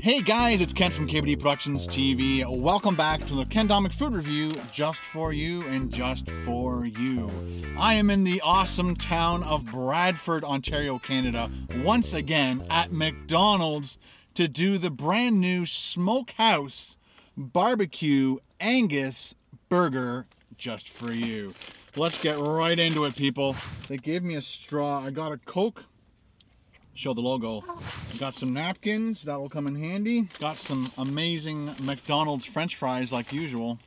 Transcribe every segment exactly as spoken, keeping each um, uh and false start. Hey guys, it's Ken from K B D Productions T V. Welcome back to the Ken Domik Food Review, just for you and just for you. I am in the awesome town of Bradford, Ontario, Canada, once again at McDonald's to do the brand new Smokehouse Barbecue Angus Burger just for you. Let's get right into it, people. They gave me a straw. I got a Coke. Show the logo. Got some napkins, that'll come in handy. Got some amazing McDonald's French fries like usual.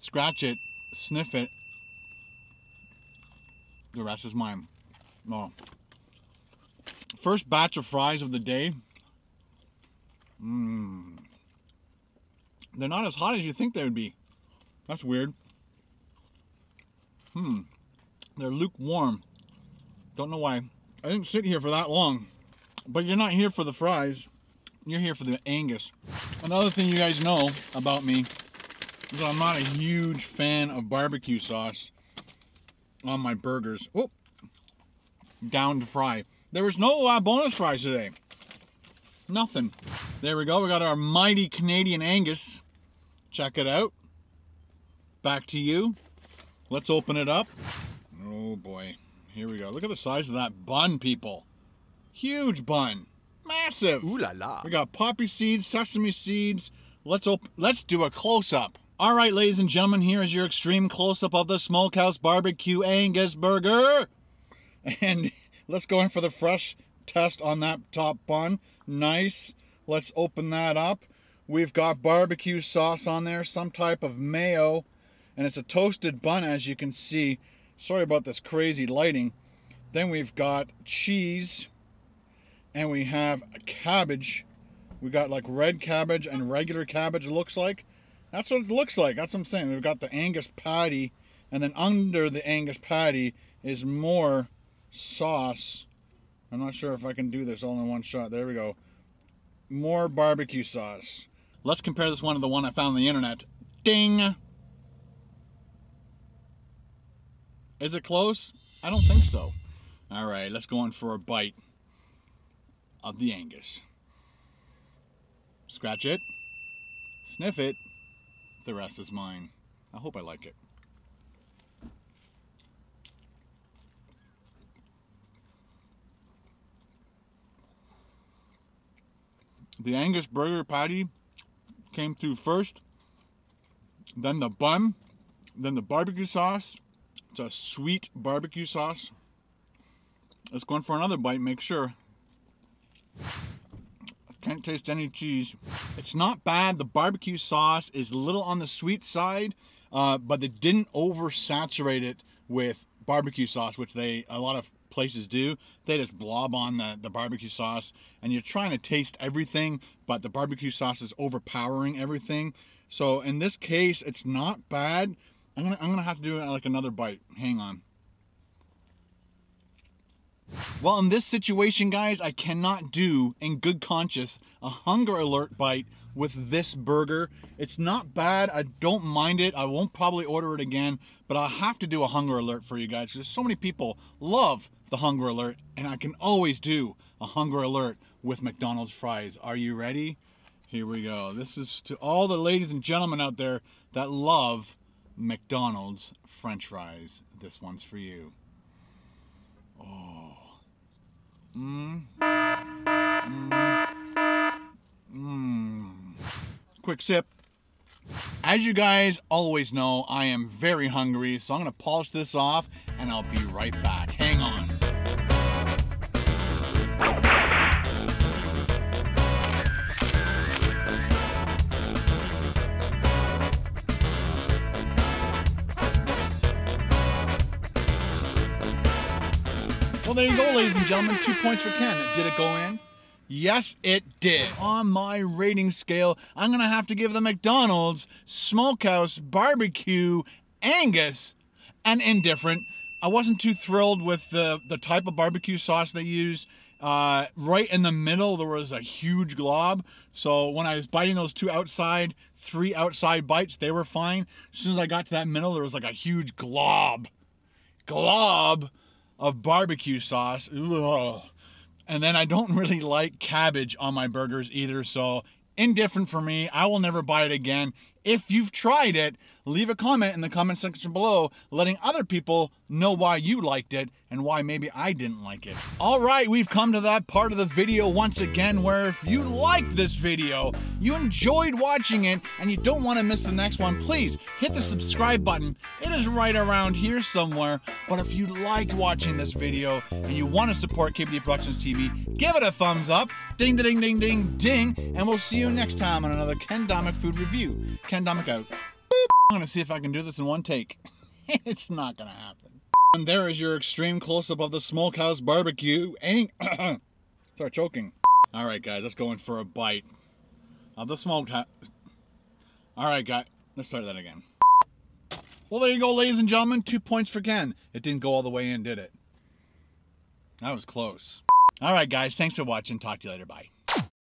Scratch it, sniff it. The rest is mine. Oh. First batch of fries of the day. Mmm. They're not as hot as you think they would be. That's weird. Hmm. They're lukewarm. Don't know why. I didn't sit here for that long, but you're not here for the fries, you're here for the Angus. Another thing you guys know about me is that I'm not a huge fan of barbecue sauce on my burgers. Oh, down to fry. There was no uh, bonus fries today. Nothing. There we go, we got our mighty Canadian Angus. Check it out. Back to you. Let's open it up. Oh boy. Here we go. Look at the size of that bun, people. Huge bun. Massive. Ooh la la. We got poppy seeds, sesame seeds. Let's op let's do a close-up. All right, ladies and gentlemen, here is your extreme close-up of the Smokehouse Barbecue Angus Burger. And let's go in for the fresh test on that top bun. Nice. Let's open that up. We've got barbecue sauce on there, some type of mayo, and it's a toasted bun, as you can see. Sorry about this crazy lighting. Then we've got cheese, and we have a cabbage. We got like red cabbage and regular cabbage, it looks like. That's what it looks like, that's what I'm saying. We've got the Angus patty, and then under the Angus patty is more sauce. I'm not sure if I can do this all in one shot. There we go. More barbecue sauce. Let's compare this one to the one I found on the internet. Ding! Is it close? I don't think so. All right, let's go in for a bite of the Angus. Scratch it, sniff it, the rest is mine. I hope I like it. The Angus burger patty came through first, then the bun, then the barbecue sauce. It's a sweet barbecue sauce. Let's go in for another bite, make sure. I can't taste any cheese. It's not bad. The barbecue sauce is a little on the sweet side, uh, but they didn't oversaturate it with barbecue sauce, which they a lot of places do. They just blob on the, the barbecue sauce, and you're trying to taste everything, but the barbecue sauce is overpowering everything. So in this case, it's not bad. I'm gonna, I'm gonna have to do like another bite. Hang on. Well, in this situation, guys, I cannot do, in good conscience, a hunger alert bite with this burger. It's not bad. I don't mind it. I won't probably order it again, but I'll have to do a hunger alert for you guys because so many people love the hunger alert, and I can always do a hunger alert with McDonald's fries. Are you ready? Here we go. This is to all the ladies and gentlemen out there that love McDonald's French fries. This one's for you. Oh. Mmm. Mmm. Mmm. Quick sip. As you guys always know, I am very hungry, so I'm gonna polish this off and I'll be right back. Hang on. Well, there you go, ladies and gentlemen. Two points for Ken. Did it go in? Yes, it did. On my rating scale, I'm going to have to give the McDonald's Smokehouse Barbecue Angus an indifferent. I wasn't too thrilled with the, the type of barbecue sauce they used. Uh, right in the middle, there was a huge glob. So when I was biting those two outside, three outside bites, they were fine. As soon as I got to that middle, there was like a huge glob. Glob. Of barbecue sauce. Ugh. And then I don't really like cabbage on my burgers either, so indifferent for me. I will never buy it again. If you've tried it, leave a comment in the comment section below letting other people know why you liked it and why maybe I didn't like it. All right, we've come to that part of the video once again where if you liked this video, you enjoyed watching it, and you don't want to miss the next one, please hit the subscribe button. It is right around here somewhere. But if you liked watching this video and you want to support K B D Productions T V, give it a thumbs up. Ding, ding, ding, ding, ding. And we'll see you next time on another Ken Domik food review. Ken Domik out. Boop. I'm gonna see if I can do this in one take. It's not gonna happen. And there is your extreme close-up of the smokehouse barbecue. Ain't start choking. All right, guys, let's go in for a bite of the smokehouse. All right, guys, let's start that again. Well, there you go, ladies and gentlemen. Two points for Ken. It didn't go all the way in, did it? That was close. All right, guys, thanks for watching. Talk to you later. Bye.